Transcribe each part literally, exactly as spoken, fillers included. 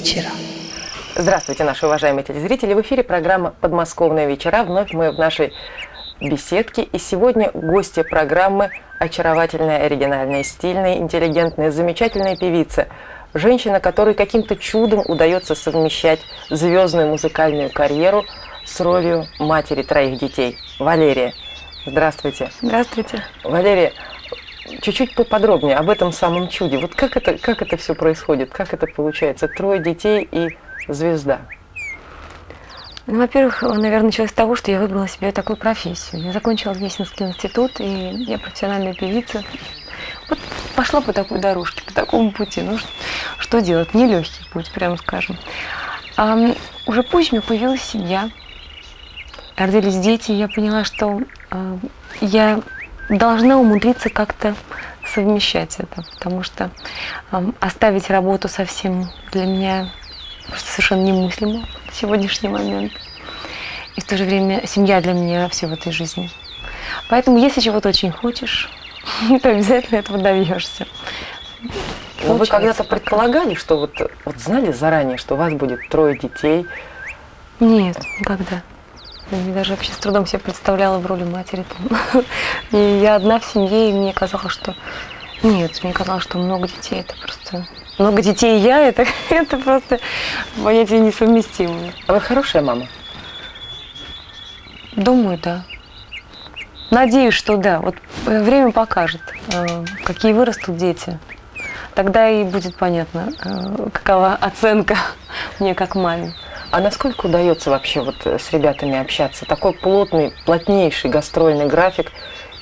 вечера. Здравствуйте, наши уважаемые телезрители. В эфире программа «Подмосковные вечера». Вновь мы в нашей беседке. И сегодня гости программы очаровательная, оригинальная, стильная, интеллигентная, замечательная певица. Женщина, которой каким-то чудом удается совмещать звездную музыкальную карьеру с ролью матери троих детей. Валерия. Здравствуйте. Здравствуйте. Валерия, чуть-чуть поподробнее об этом самом чуде. Вот как это, как это все происходит, как это получается? Трое детей и звезда. Ну, во-первых, наверное, началось с того, что я выбрала себе такую профессию. Я закончила Гнесинский институт, и я профессиональная певица. Вот пошла по такой дорожке, по такому пути. Ну, что делать? Нелегкий путь, прямо скажем. А уже позже у меня появилась семья. Родились дети, и я поняла, что э, я должна умудриться как-то совмещать это, потому что э, оставить работу совсем для меня совершенно немыслимо в сегодняшний момент. И в то же время семья для меня все в этой жизни. Поэтому если чего-то очень хочешь, то обязательно этого добьешься. Вы когда-то предполагали, что вот знали заранее, что у вас будет трое детей? Нет, никогда. Я даже вообще с трудом себе представляла в роли матери. И я одна в семье, и мне казалось, что... Нет, мне казалось, что много детей, это просто... Много детей и я, это, это просто понятия несовместимые. А вы хорошая мама? Думаю, да. Надеюсь, что да. Вот время покажет, какие вырастут дети. Тогда и будет понятно, какова оценка мне как маме. А насколько удается вообще вот с ребятами общаться? Такой плотный, плотнейший гастрольный график.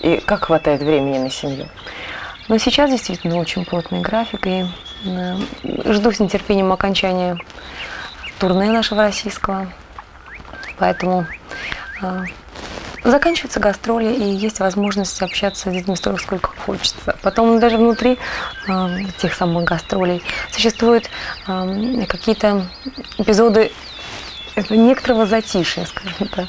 И как хватает времени на семью? Ну, сейчас действительно очень плотный график. И э, жду с нетерпением окончания турне нашего российского. Поэтому э, заканчиваются гастроли, и есть возможность общаться с детьми столько, сколько хочется. Потом даже внутри э, тех самых гастролей существуют э, какие-то эпизоды некоторого затишья, скажем так.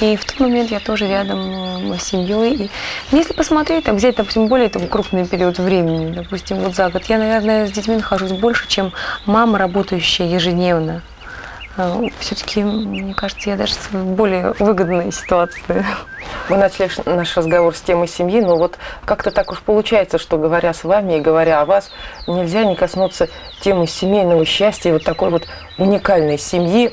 И в тот момент я тоже рядом с семьей. И если посмотреть, там, взять, допустим, более там, крупный период времени, допустим, вот за год, я, наверное, с детьми нахожусь больше, чем мама, работающая ежедневно. Все-таки, мне кажется, я даже в более выгодной ситуации. Мы начали наш разговор с темой семьи, но вот как-то так уж получается, что говоря с вами и говоря о вас, нельзя не коснуться темы семейного счастья, вот такой вот уникальной семьи.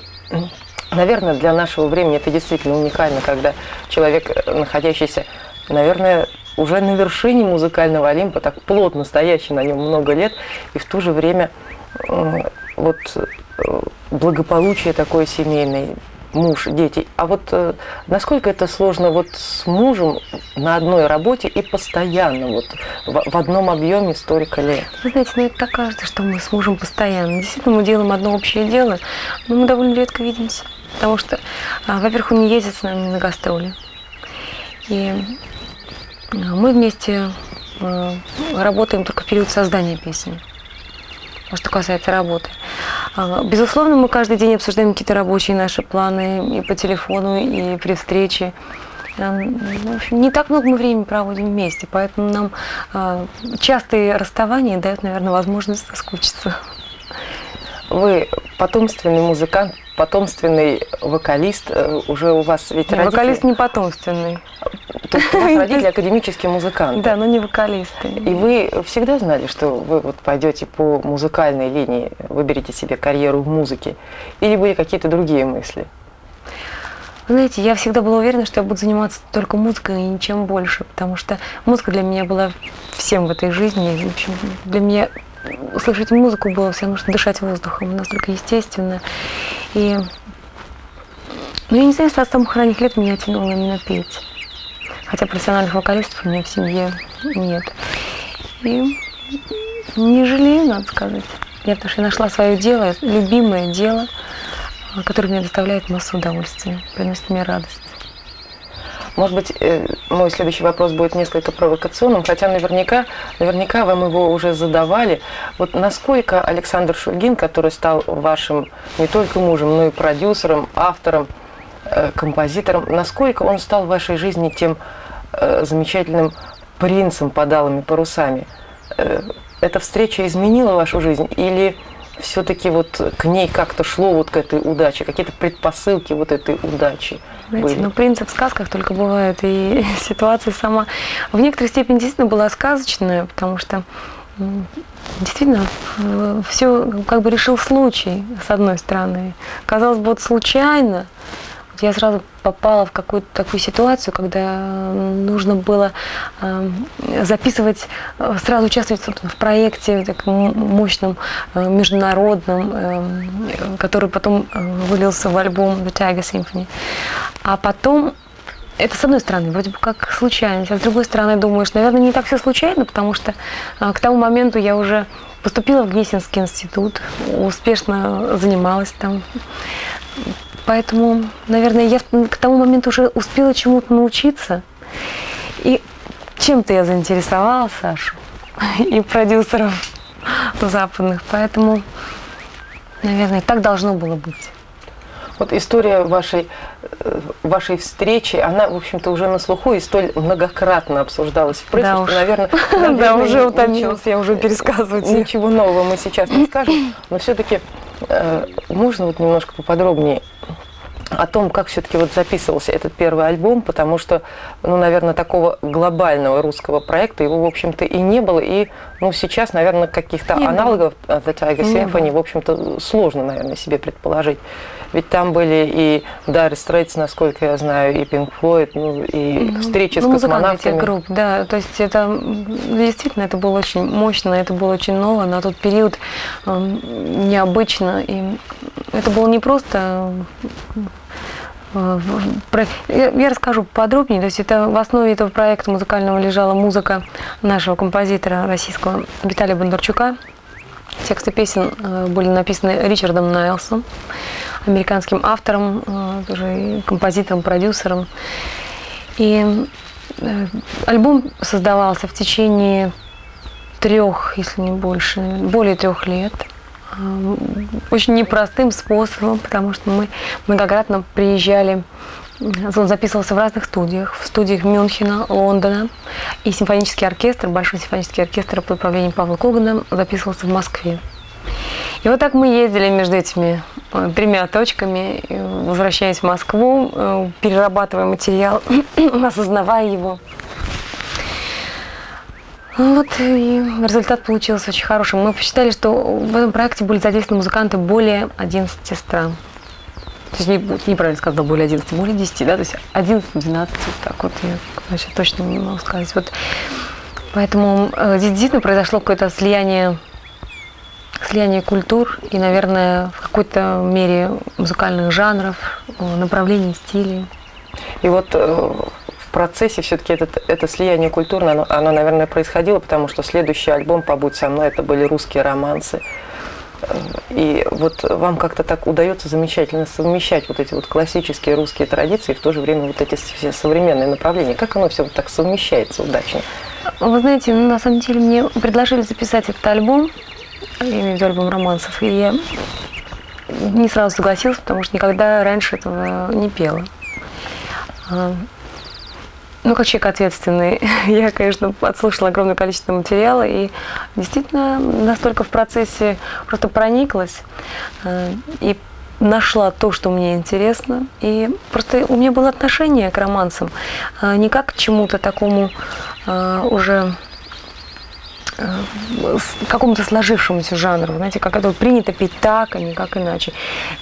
Наверное, для нашего времени это действительно уникально, когда человек, находящийся, наверное, уже на вершине музыкального Олимпа, так плотно стоящий на нем много лет, и в то же время вот благополучие такое семейное, муж, дети. А вот насколько это сложно вот с мужем на одной работе и постоянно вот в одном объеме столько лет? Вы знаете, ну это так кажется, что мы с мужем постоянно. Действительно, мы делаем одно общее дело, но мы довольно редко видимся. Потому что, во-первых, он не ездит с нами на гастроли. И мы вместе работаем только в период создания песни. Что касается работы. Безусловно, мы каждый день обсуждаем какие-то рабочие наши планы и по телефону, и при встрече. В общем, не так много мы времени проводим вместе, поэтому нам частые расставания дают, наверное, возможность соскучиться. Вы потомственный музыкант, потомственный вокалист. Уже у вас ведь родители... Вокалист не потомственный. То есть у вас родители академические музыканты. Да, но не вокалисты. И вы всегда знали, что вы вот пойдете по музыкальной линии, выберете себе карьеру в музыке? Или были какие-то другие мысли? Вы знаете, я всегда была уверена, что я буду заниматься только музыкой и ничем больше, потому что музыка для меня была всем в этой жизни. В общем, для меня... Слышать музыку было все равно, что дышать воздухом, настолько естественно. И, ну, я не знаю, с самых ранних лет меня тянуло именно петь. Хотя профессиональных вокалистов у меня в семье нет. И не жалею, надо сказать. Я потому что я нашла свое дело, любимое дело, которое мне доставляет массу удовольствия, приносит мне радость. Может быть, мой следующий вопрос будет несколько провокационным, хотя наверняка, наверняка вам его уже задавали. Вот насколько Александр Шульгин, который стал вашим не только мужем, но и продюсером, автором, композитором, насколько он стал в вашей жизни тем замечательным принцем под алыми парусами? Эта встреча изменила вашу жизнь или все-таки вот к ней как-то шло, вот к этой удаче, какие-то предпосылки вот этой удачи? Знаете, ну, принцип в сказках только бывает, и ситуация сама в некоторой степени действительно была сказочная, потому что действительно все как бы решил случай, с одной стороны. Казалось бы, вот случайно я сразу попала в какую-то такую ситуацию, когда нужно было записывать, сразу участвовать в проекте таком мощном, международном, который потом вылился в альбом The Taiga Symphony. А потом, это с одной стороны, вроде бы как случайность, а с другой стороны думаешь, наверное, не так все случайно, потому что к тому моменту я уже поступила в Гнесинский институт, успешно занималась там. Поэтому, наверное, я к тому моменту уже успела чему-то научиться. И чем-то я заинтересовала Сашу и продюсеров западных. Поэтому, наверное, так должно было быть. Вот история вашей, вашей встречи, она, в общем-то, уже на слуху и столь многократно обсуждалась в прессе, да что, наверное, наверное... Да, уже утомилась, я уже пересказывать. Ничего нового мы сейчас не скажем, но все-таки э, можно вот немножко поподробнее о том, как все-таки вот записывался этот первый альбом, потому что, ну, наверное, такого глобального русского проекта его, в общем-то, и не было, и, ну, сейчас, наверное, каких-то аналогов The Taiga Symphony, в общем-то, сложно, наверное, себе предположить. Ведь там были и Dire Straits, насколько я знаю, и Pink Floyd, ну, и ну, встречи ну, с космонавтами. Групп, да, то есть это действительно это было очень мощно, это было очень ново, на тот период э, необычно, и это было не просто... Я расскажу подробнее. То есть это в основе этого проекта музыкального лежала музыка нашего композитора российского Виталия Бондарчука. Тексты песен были написаны Ричардом Найлсом, американским автором, тоже композитором, продюсером. И альбом создавался в течение трех, если не больше, более трех лет. Очень непростым способом, потому что мы многократно приезжали, он записывался в разных студиях, в студиях Мюнхена, Лондона, и симфонический оркестр, большой симфонический оркестр под управлением Павла Когана записывался в Москве. И вот так мы ездили между этими тремя точками, возвращаясь в Москву, перерабатывая материал, осознавая его. Вот и результат получился очень хорошим. Мы посчитали, что в этом проекте были задействованы музыканты более одиннадцати стран. То есть, не, неправильно сказала, более одиннадцати, более десяти, да, то есть одиннадцать-двенадцать, так вот я вообще точно не могу сказать. Вот. Поэтому э, действительно произошло какое-то слияние, слияние культур и, наверное, в какой-то мере музыкальных жанров, направлений, стилей. И вот... Э... В процессе все-таки это, это слияние культурное, оно, оно, наверное, происходило, потому что следующий альбом «Побудь со мной» это были русские романсы. И вот вам как-то так удается замечательно совмещать вот эти вот классические русские традиции и в то же время вот эти все современные направления. Как оно все вот так совмещается удачно? Вы знаете, ну, на самом деле мне предложили записать этот альбом, я имею в виду альбом романсов, и я не сразу согласилась, потому что никогда раньше этого не пела. Ну, как человек ответственный, я, конечно, отслушала огромное количество материала и действительно настолько в процессе просто прониклась и нашла то, что мне интересно. И просто у меня было отношение к романсам, не как к чему-то такому уже... какому-то сложившемуся жанру, знаете, как это принято петь так, а не как иначе.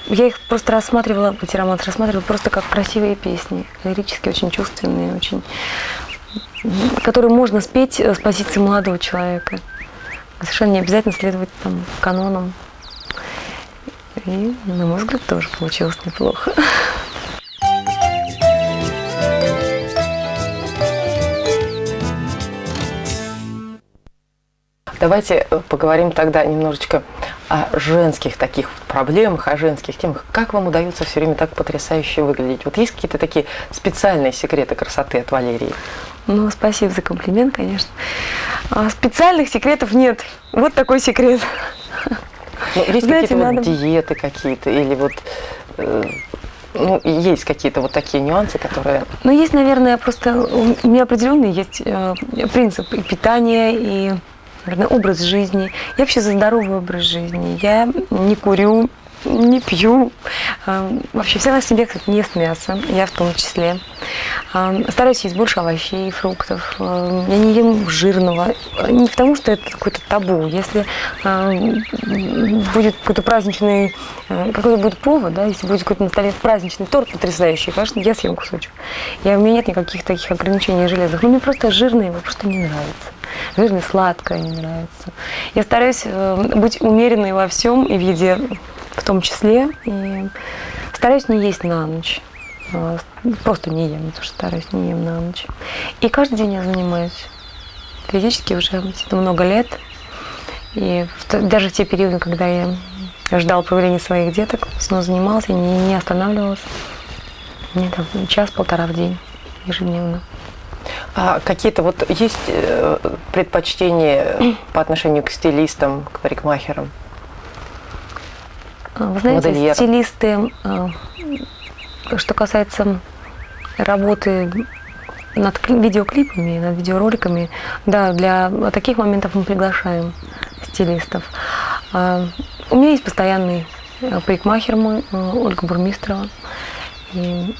Я их просто рассматривала, эти романсы рассматривала просто как красивые песни, лирически очень чувственные, очень, которые можно спеть с позиции молодого человека. Совершенно не обязательно следовать там канонам. И, на мой взгляд, тоже получилось неплохо. Давайте поговорим тогда немножечко о женских таких проблемах, о женских темах. Как вам удается все время так потрясающе выглядеть? Вот есть какие-то такие специальные секреты красоты от Валерии? Ну, спасибо за комплимент, конечно. А специальных секретов нет. Вот такой секрет. Ну, есть какие-то вот надо... диеты какие-то или вот... Э Ну, есть какие-то вот такие нюансы, которые... Ну, есть, наверное, просто... У меня определенный есть э, принцип и питания, и наверное, образ жизни. Я вообще за здоровый образ жизни. Я не курю, не пью. Вообще вся моя семья, кстати, не с мясом, я в том числе. Стараюсь есть больше овощей и фруктов. Я не ем жирного. Не потому, что это какое-то табу. Если будет какой-то праздничный, какой-то будет повод, да, если будет какой-то на столе праздничный торт потрясающий, конечно, я съем кусочек. Я, у меня нет никаких таких ограничений в железах. Но мне просто жирное его просто не нравится. Жирное, сладкое не нравится. Я стараюсь быть умеренной во всем и в еде в том числе. И стараюсь не есть на ночь. Просто не ем, потому что стараюсь, не ем на ночь. И каждый день я занимаюсь физически уже много лет. И даже в те периоды, когда я ждала появления своих деток, снова занималась, я не, не останавливалась. Мне там час-полтора в день ежедневно. А какие-то вот есть предпочтения по отношению к стилистам, к парикмахерам? Вы знаете, модельерам? Стилисты... Что касается работы над видеоклипами, над видеороликами, да, для таких моментов мы приглашаем стилистов. У меня есть постоянный парикмахер мой, Ольга Бурмистрова. И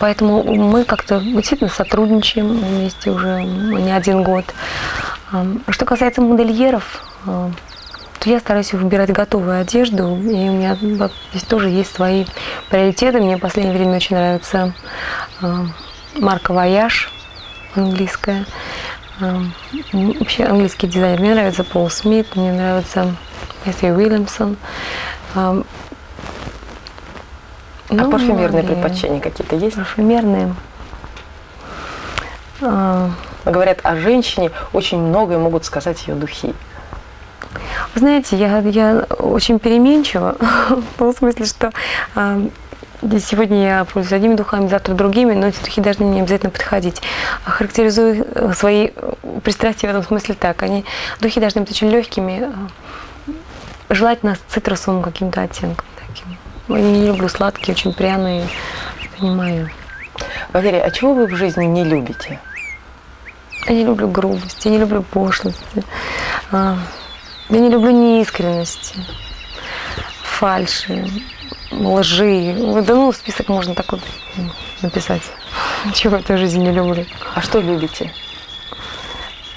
поэтому мы как-то действительно сотрудничаем вместе уже не один год. Что касается модельеров, я стараюсь выбирать готовую одежду, и у меня здесь тоже есть свои приоритеты. Мне в последнее время очень нравится э, марка Вояж, английская. Э, вообще английский дизайнер. Мне нравится Пол Смит, мне нравится Эстри Уильямсон. Э, а ну, парфюмерные и... предпочтения какие-то есть? Парфюмерные. Э, Говорят о женщине, очень многое могут сказать ее духи. Вы знаете, я, я очень переменчива, в том смысле, что э, сегодня я пользуюсь одними духами, завтра другими, но эти духи должны мне обязательно подходить. Характеризую свои пристрастия в этом смысле так. Они, духи должны быть очень легкими, э, желательно с цитрусовым каким-то оттенком таким. Я не люблю сладкие, очень пряные, понимаю. Валерия, а чего вы в жизни не любите? Я не люблю грубость, я не люблю пошлости. Э, Я не люблю неискренности, фальши, лжи. Да ну, список можно такой написать. Чего я в этой жизни не люблю. А что любите?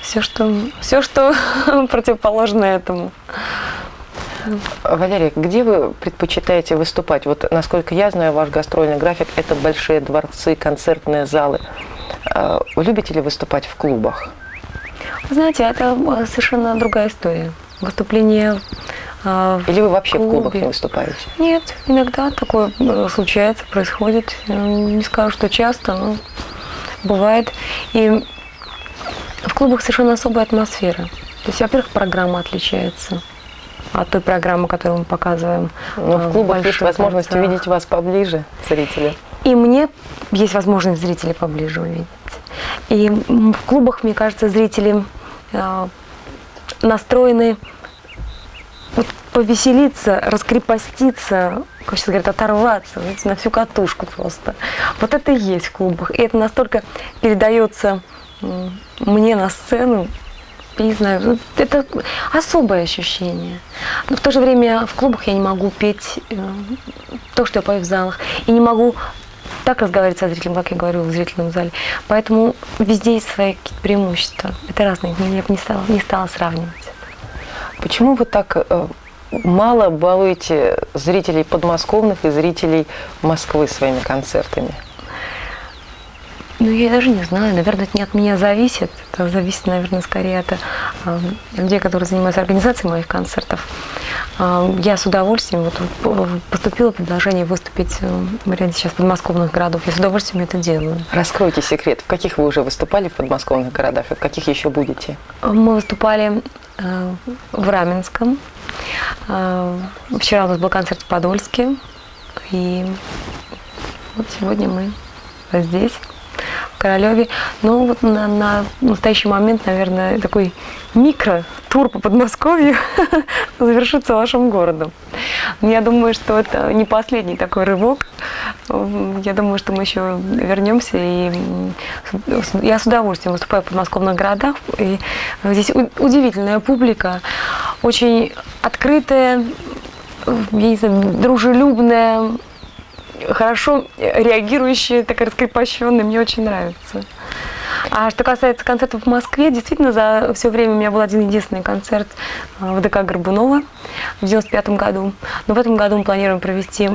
Все, что, все, что противоположно этому. Валерия, где вы предпочитаете выступать? Вот, насколько я знаю, ваш гастрольный график – это большие дворцы, концертные залы. Вы любите ли выступать в клубах? Вы знаете, это совершенно другая история. Выступление э, Или вы вообще в, в клубах не выступаете? Нет, иногда такое случается, происходит. Не скажу, что часто, но бывает. И в клубах совершенно особая атмосфера. То есть, во-первых, программа отличается от той программы, которую мы показываем. Но в клубах есть возможность увидеть вас поближе, зрители. И мне есть возможность зрителей поближе увидеть. И в клубах, мне кажется, зрители настроены повеселиться, раскрепоститься, как сейчас говорят, оторваться, видите, на всю катушку просто. Вот это и есть в клубах. И это настолько передается мне на сцену, я не знаю, это особое ощущение. Но в то же время в клубах я не могу петь то, что я пою в залах, и не могу... так разговаривать со зрителем, как я говорю, в зрительном зале. Поэтому везде есть свои какие-то преимущества. Это разные, я бы не стала, не стала сравнивать. Почему вы так мало балуете зрителей подмосковных и зрителей Москвы своими концертами? Ну, я даже не знаю. Наверное, это не от меня зависит. Это зависит, наверное, скорее от э, людей, которые занимаются организацией моих концертов. Э, я с удовольствием, вот, поступило предложение выступить э, в ряде сейчас подмосковных городов. Я с удовольствием это делаю. Раскройте секрет. В каких вы уже выступали в подмосковных городах и в каких еще будете? Мы выступали э, в Раменском. Э, вчера у нас был концерт в Подольске. И вот сегодня мы здесь. Королеве. Ну, вот на, на настоящий момент, наверное, такой микро-тур по Подмосковью завершится вашим городом. Я думаю, что это не последний такой рывок. Я думаю, что мы еще вернемся, и я с удовольствием выступаю в подмосковных городах, и здесь удивительная публика, очень открытая, я не знаю, дружелюбная, хорошо реагирующая, такая раскрепощенная, мне очень нравится. А что касается концертов в Москве, действительно, за все время у меня был один единственный концерт в ДК Горбунова в девяносто пятом году. Но в этом году мы планируем провести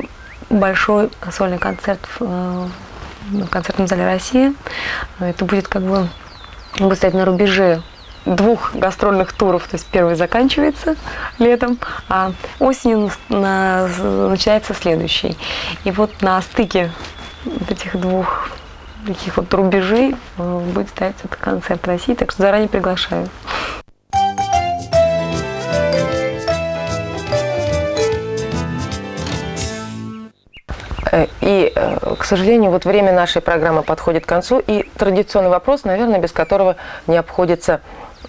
большой сольный концерт в Концертном зале России. Это будет как бы, будет стоять на рубеже двух гастрольных туров. То есть первый заканчивается летом, а осенью начинается следующий. И вот на стыке вот этих двух таких вот рубежей будет стоять этот концерт России, так что заранее приглашаю. И, к сожалению, вот время нашей программы подходит к концу, и традиционный вопрос, наверное, без которого не обходится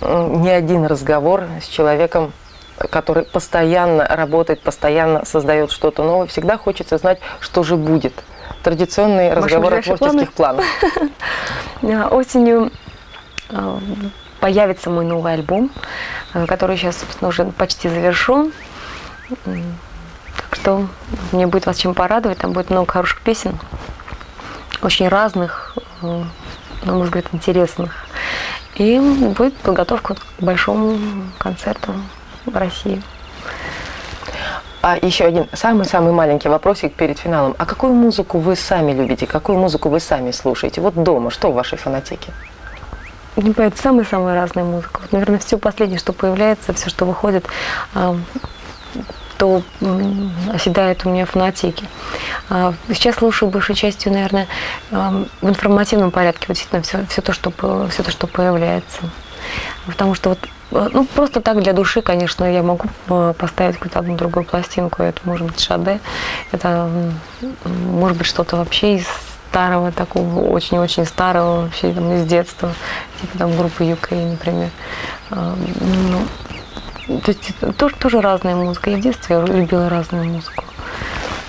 ни один разговор с человеком, который постоянно работает, постоянно создает что-то новое. Всегда хочется знать, что же будет. Традиционный Маша, разговор о творческих планах. Осенью появится мой новый альбом, который сейчас, собственно, уже почти завершен. Так что мне будет вас чем порадовать. Там будет много хороших песен, очень разных, на мой взгляд, интересных. И будет подготовка к большому концерту в России. А еще один самый-самый маленький вопросик перед финалом. А какую музыку вы сами любите? Какую музыку вы сами слушаете? Вот дома, что в вашей фонотеке? Не понимаю, самая-самая разная музыка. Вот, наверное, все последнее, что появляется, все, что выходит, то оседает у меня в фонотеке. Сейчас слушаю большей частью, наверное, в информативном порядке. Вот действительно все, все, то, что, все то, что появляется. Потому что вот ну, просто так для души, конечно, я могу поставить какую-то одну другую пластинку. Это может быть Шаде, это может быть что-то вообще из старого, такого очень-очень старого, вообще там, из детства, типа там группы ю кей, например. Ну, то есть тоже, тоже разная музыка. Я в детстве любила разную музыку.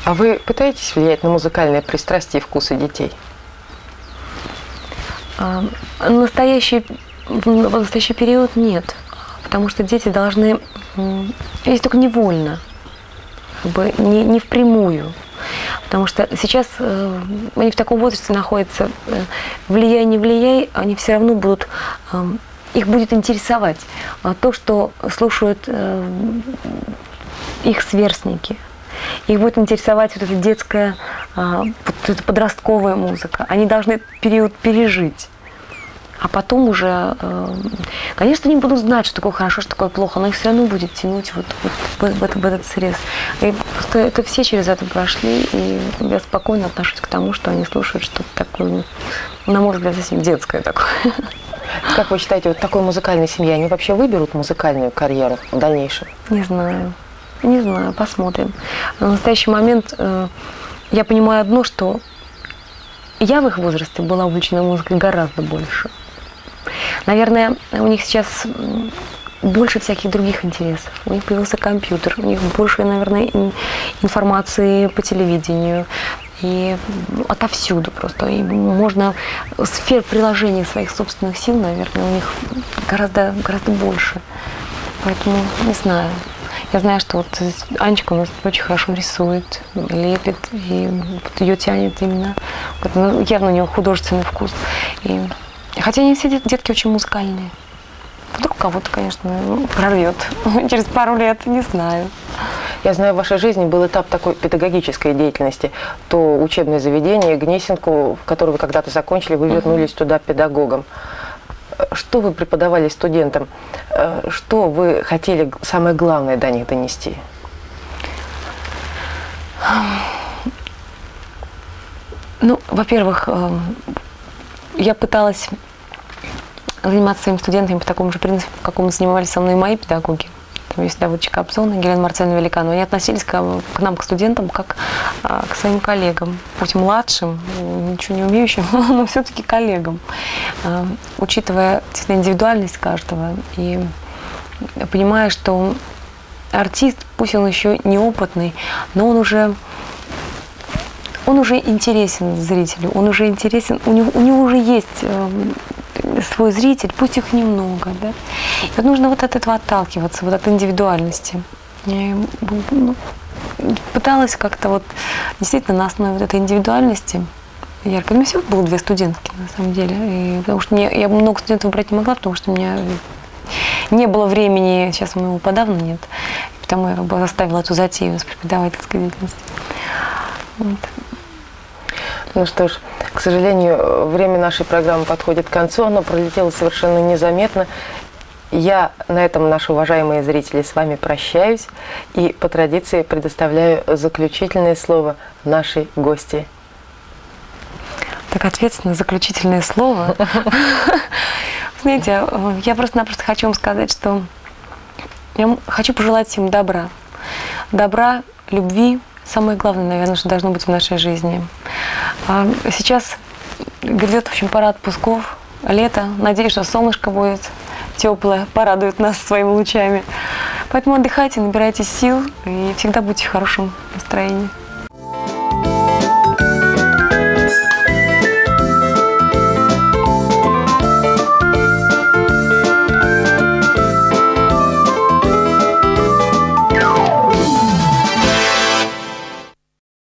А вы пытаетесь влиять на музыкальные пристрастия и вкусы детей? А, настоящие... В настоящий период нет, потому что дети должны, если только невольно, как бы не, не впрямую, потому что сейчас э, они в таком возрасте находятся, э, влияй, не влияй, они все равно будут, э, их будет интересовать э, то, что слушают э, их сверстники. Их будет интересовать вот эта детская, э, вот эта подростковая музыка, они должны период пережить. А потом уже, конечно, они будут знать, что такое хорошо, что такое плохо, но их все равно будет тянуть вот, вот в, в, этот, в этот срез. И просто это все через это прошли, и я спокойно отношусь к тому, что они слушают что-то такое, на мой взгляд, совсем детское такое. Как вы считаете, вот такой музыкальной семьи, они вообще выберут музыкальную карьеру в дальнейшем? Не знаю, не знаю, посмотрим. На настоящий момент я понимаю одно, что я в их возрасте была увлечена музыкой гораздо больше. Наверное, у них сейчас больше всяких других интересов. У них появился компьютер, у них больше, наверное, информации по телевидению. И отовсюду просто. И можно сфер приложения своих собственных сил, наверное, у них гораздо, гораздо больше. Поэтому не знаю. Я знаю, что вот Анечка у нас очень хорошо рисует, лепит, и вот ее тянет именно. Ну, явно у нее художественный вкус. И... Хотя не все детки очень музыкальные. Вдруг кого-то, конечно, прорвет. Через пару лет, не знаю. Я знаю, в вашей жизни был этап такой педагогической деятельности. То учебное заведение, Гнесинку, которое вы когда-то закончили, вы вернулись uh-huh. туда педагогом. Что вы преподавали студентам? Что вы хотели, самое главное, до них донести? Ну, во-первых, я пыталась заниматься своими студентами по такому же принципу, по какому занимались со мной и мои педагоги. Иосиф Давыдович Кобзон и Гелена Марцелловна Великанова. Они относились к, к нам, к студентам, как а, к своим коллегам. Пусть младшим, ничего не умеющим, но все-таки коллегам. А, учитывая индивидуальность каждого и понимая, что артист, пусть он еще неопытный, но он уже он уже интересен зрителю, он уже интересен, у него, у него уже есть э, свой зритель, пусть их немного, да. И вот нужно вот от этого отталкиваться, вот от индивидуальности. Я, ну, пыталась как-то вот действительно на основе вот этой индивидуальности. Я организовала, было две студентки на самом деле, и, потому что мне, я много студентов брать не могла, потому что у меня не было времени, сейчас у меня его подавно нет, потому я как бы оставила эту затею с преподавательской деятельностью. Вот. Ну что ж, к сожалению, время нашей программы подходит к концу, оно пролетело совершенно незаметно. Я на этом, наши уважаемые зрители, с вами прощаюсь и по традиции предоставляю заключительное слово нашей гости. Так ответственно, заключительное слово. Знаете, я просто-напросто хочу вам сказать, что я хочу пожелать всем добра. Добра, любви. Самое главное, наверное, что должно быть в нашей жизни. Сейчас грядет, в общем, пора отпусков, лето. Надеюсь, что солнышко будет теплое, порадует нас своими лучами. Поэтому отдыхайте, набирайте сил и всегда будьте в хорошем настроении.